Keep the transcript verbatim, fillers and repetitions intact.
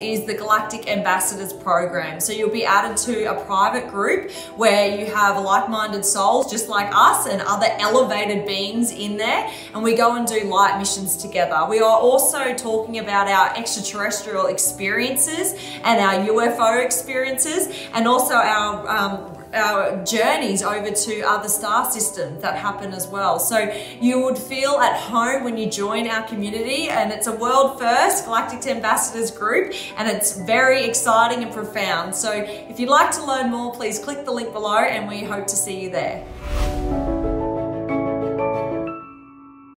is the Galactic Ambassadors Program. So you'll be added to a private group where you have like-minded souls just like us and other elevated beings in there, and we go and do light missions together. We are also talking about our extraterrestrial experiences and our U F O experiences, and also our um, our journeys over to other star systems that happen as well. So you would feel at home when you join our community, and it's a world first Galactic Ambassadors group, and it's very exciting and profound. So if you'd like to learn more, please click the link below and we hope to see you there.